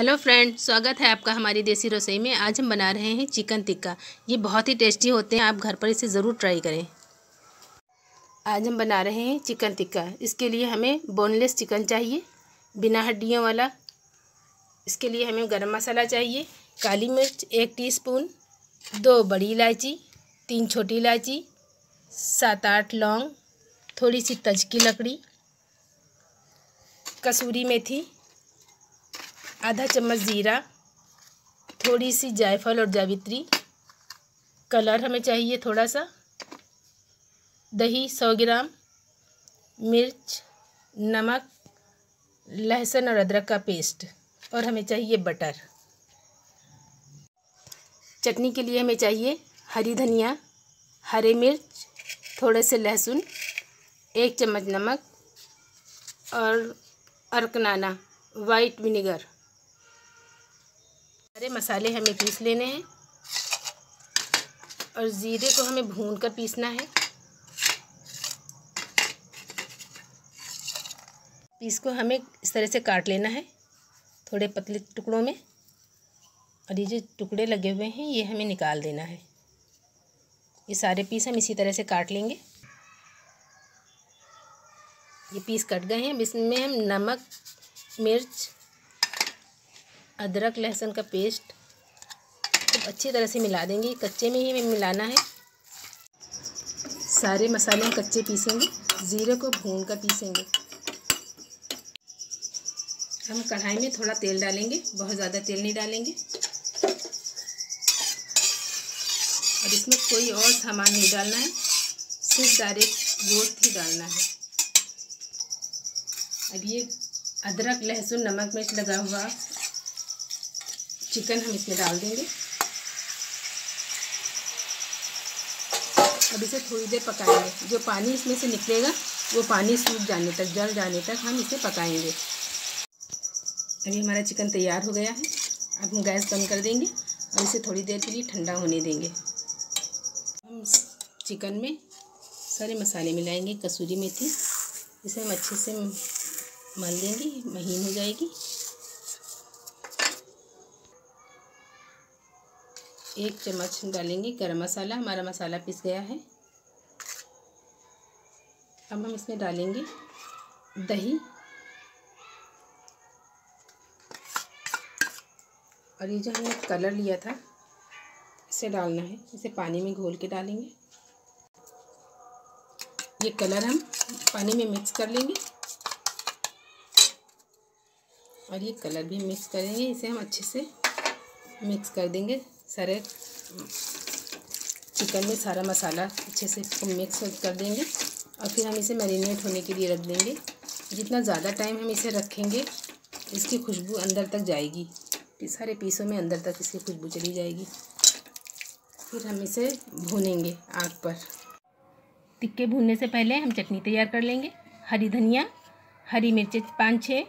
Hello friend, स्वागत है आपका हमारी देसी रसोई में। आज हम बना रहे हैं चिकन टिक्का। ये बहुत ही टेस्टी होते हैं, आप घर पर इसे ज़रूर ट्राई करें। आज हम बना रहे हैं चिकन टिक्का। इसके लिए हमें बोनलेस चिकन चाहिए, बिना हड्डियों वाला। इसके लिए हमें गरम मसाला चाहिए, काली मिर्च 1 टीस्पून, 2 बड़ी इलायची, 3 छोटी इलायची, 7-8 लौंग, थोड़ी सी तज की लकड़ी, कसूरी मेथी, आधा चम्मच ज़ीरा, थोड़ी सी जायफल और जावित्री। कलर हमें चाहिए थोड़ा सा। दही 100 ग्राम, मिर्च, नमक, लहसुन और अदरक का पेस्ट, और हमें चाहिए बटर। चटनी के लिए हमें चाहिए हरी धनिया, हरे मिर्च, थोड़े से लहसुन, 1 चम्मच नमक और अरकनाना वाइट विनेगर। सारे मसाले हमें पीस लेने हैं और जीरे को हमें भून कर पीसना है। पीस को हमें इस तरह से काट लेना है, थोड़े पतले टुकड़ों में। और ये जो टुकड़े लगे हुए हैं ये हमें निकाल देना है। ये सारे पीस हम इसी तरह से काट लेंगे। ये पीस कट गए हैं। अब इसमें हम नमक, मिर्च, अदरक, लहसुन का पेस्ट खूब अच्छी तरह से मिला देंगे। कच्चे में ही हमें मिलाना है। सारे मसाले हम कच्चे पीसेंगे, ज़ीरे को भून कर पीसेंगे। हम कढ़ाई में थोड़ा तेल डालेंगे, बहुत ज़्यादा तेल नहीं डालेंगे। और इसमें कोई और सामान नहीं डालना है, सिर्फ डायरेक्ट गोश्त ही डालना है। अब ये अदरक, लहसुन, नमक, मिर्च लगा हुआ चिकन हम इसमें डाल देंगे। अब इसे थोड़ी देर पकाएंगे। जो पानी इसमें से निकलेगा वो पानी सूख जाने तक, जल जाने तक हम इसे पकाएंगे। अभी हमारा चिकन तैयार हो गया है। अब हम गैस बंद कर देंगे और इसे थोड़ी देर के लिए ठंडा होने देंगे। हम चिकन में सारे मसाले मिलाएंगे। कसूरी मेथी इसे हम अच्छे से मल देंगे, महीन हो जाएगी। 1 चम्मच डालेंगे गरम मसाला, हमारा मसाला पिस गया है। अब हम इसमें डालेंगे दही, और ये जो हमने कलर लिया था इसे डालना है। इसे पानी में घोल के डालेंगे। ये कलर हम पानी में मिक्स कर लेंगे और ये कलर भी मिक्स करेंगे। इसे हम अच्छे से मिक्स कर देंगे। सारे चिकन में सारा मसाला अच्छे से मिक्स कर देंगे और फिर हम इसे मैरिनेट होने के लिए रख देंगे। जितना ज़्यादा टाइम हम इसे रखेंगे इसकी खुशबू अंदर तक जाएगी, सारे पीसों में अंदर तक इसकी खुशबू चली जाएगी। फिर हम इसे भूनेंगे आग पर। टिक्के भूनने से पहले हम चटनी तैयार कर लेंगे। हरी धनिया, हरी मिर्चें 5-6,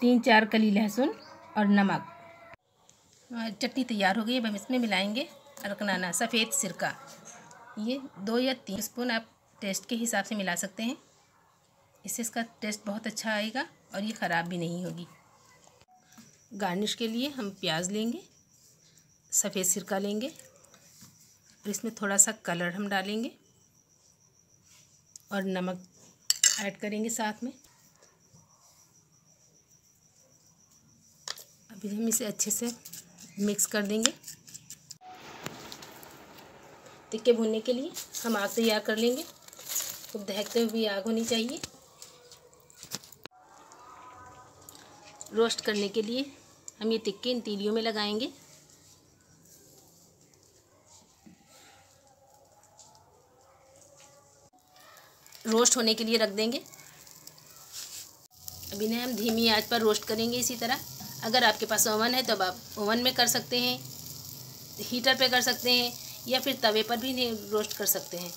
3-4 कली लहसुन और नमक। चटनी तैयार हो गई। अब हम इसमें मिलाएंगे अरकनाना, सफ़ेद सिरका। ये 2 या 3 स्पून आप टेस्ट के हिसाब से मिला सकते हैं। इससे इसका टेस्ट बहुत अच्छा आएगा और ये ख़राब भी नहीं होगी। गार्निश के लिए हम प्याज लेंगे, सफ़ेद सिरका लेंगे और इसमें थोड़ा सा कलर हम डालेंगे और नमक ऐड करेंगे साथ में। अभी हम इसे अच्छे से मिक्स कर देंगे। टिक्के भूनने के लिए हम आग तैयार कर लेंगे। खूब दहकते हुए आग होनी चाहिए। रोस्ट करने के लिए हम ये टिक्के इन तीलियों में लगाएंगे। रोस्ट होने के लिए रख देंगे। अब इन्हें हम धीमी आंच पर रोस्ट करेंगे इसी तरह। अगर आपके पास ओवन है तो आप ओवन में कर सकते हैं, हीटर पे कर सकते हैं, या फिर तवे पर भी इन्हें रोस्ट कर सकते हैं।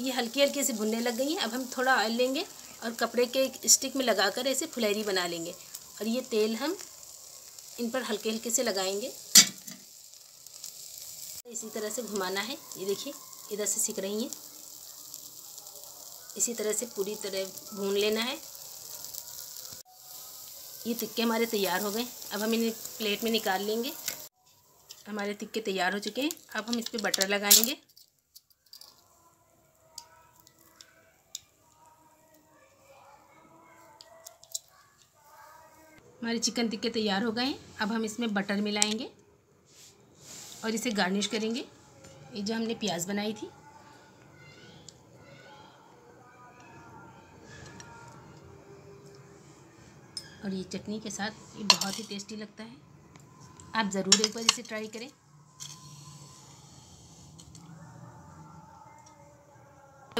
ये हल्की हल्की से भुनने लग गई हैं। अब हम थोड़ा ऑयल लेंगे और कपड़े के एक स्टिक में लगाकर ऐसे फुलैरी बना लेंगे। और ये तेल हम इन पर हल्के हल्के से लगाएंगे। इसी तरह से घुमाना है। ये देखिए इधर से सिक रही हैं। इसी तरह से पूरी तरह भून लेना है। ये टिक्के हमारे तैयार हो गए। अब हम इन्हें प्लेट में निकाल लेंगे। हमारे टिक्के तैयार हो चुके हैं। अब हम इस पर बटर लगाएंगे। हमारे चिकन टिक्के तैयार हो गए हैं। अब हम इसमें बटर मिलाएंगे और इसे गार्निश करेंगे। ये जो हमने प्याज बनाई थी, और ये चटनी के साथ ये बहुत ही टेस्टी लगता है। आप ज़रूर एक बार इसे ट्राई करें।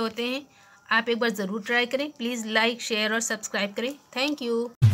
होते हैं, आप एक बार ज़रूर ट्राई करें। प्लीज़ लाइक, शेयर और सब्सक्राइब करें। Thank you.